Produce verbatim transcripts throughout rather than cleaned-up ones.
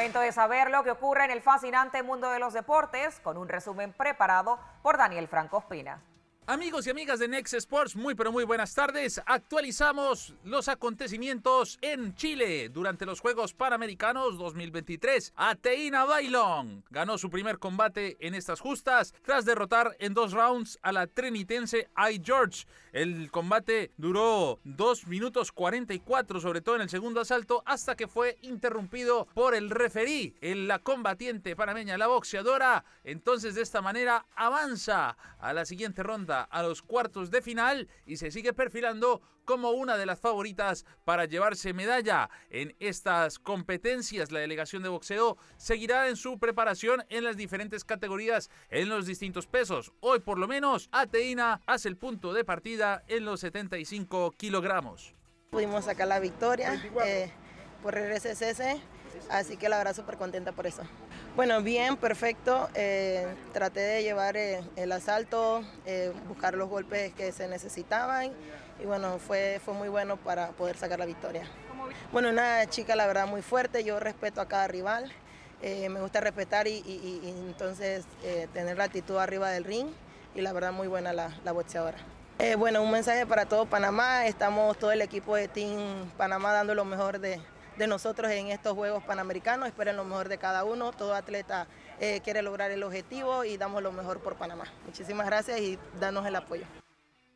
momento de saber lo que ocurre en el fascinante mundo de los deportes, con un resumen preparado por Daniel Franco Espina. Amigos y amigas de Nex Sports, muy pero muy buenas tardes. Actualizamos los acontecimientos en Chile durante los Juegos Panamericanos dos mil veintitrés. Atheyna Bylon ganó su primer combate en estas justas tras derrotar en dos rounds a la trinitense I. George. El combate duró dos minutos cuarenta y cuatro, sobre todo en el segundo asalto, hasta que fue interrumpido por el referí. La combatiente panameña, la boxeadora, entonces de esta manera avanza a la siguiente ronda, a los cuartos de final, y se sigue perfilando como una de las favoritas para llevarse medalla en estas competencias. La delegación de boxeo seguirá en su preparación en las diferentes categorías, en los distintos pesos. Hoy por lo menos Atheyna hace el punto de partida en los setenta y cinco kilogramos. Pudimos sacar la victoria eh, por el R C C, así que la verdad súper contenta por eso. Bueno, bien, perfecto. Eh, traté de llevar eh, el asalto, eh, buscar los golpes que se necesitaban y bueno, fue, fue muy bueno para poder sacar la victoria. Bueno, una chica la verdad muy fuerte, yo respeto a cada rival, eh, me gusta respetar y, y, y entonces eh, tener la actitud arriba del ring, y la verdad muy buena la, la boxeadora. Eh, bueno, un mensaje para todo Panamá, estamos todo el equipo de Team Panamá dando lo mejor de... de nosotros en estos Juegos Panamericanos. Esperen lo mejor de cada uno, todo atleta eh, quiere lograr el objetivo y damos lo mejor por Panamá. Muchísimas gracias y danos el apoyo.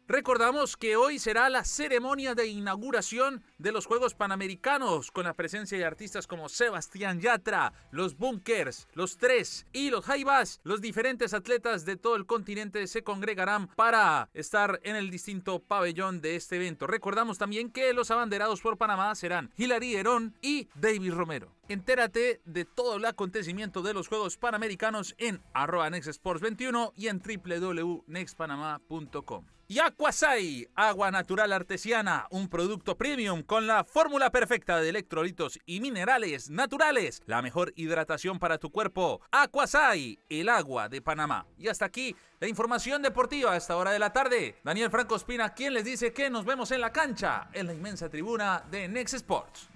Recordamos que hoy será la ceremonia de inauguración de los Juegos Panamericanos, con la presencia de artistas como Sebastián Yatra, los Bunkers, los Tres y los Jaibas. Los diferentes atletas de todo el continente se congregarán para estar en el distinto pabellón de este evento. Recordamos también que los abanderados por Panamá serán Hilary Herón y David Romero. Entérate de todo el acontecimiento de los Juegos Panamericanos en arroba nex sports veintiuno y en doble u doble u doble u punto nex panamá punto com. Y Aquasai, agua natural artesiana, un producto premium con la fórmula perfecta de electrolitos y minerales naturales, la mejor hidratación para tu cuerpo. Aquasai, el agua de Panamá. Y hasta aquí la información deportiva a esta hora de la tarde. Daniel Franco Espina, quien les dice que nos vemos en la cancha, en la inmensa tribuna de Nex Sports.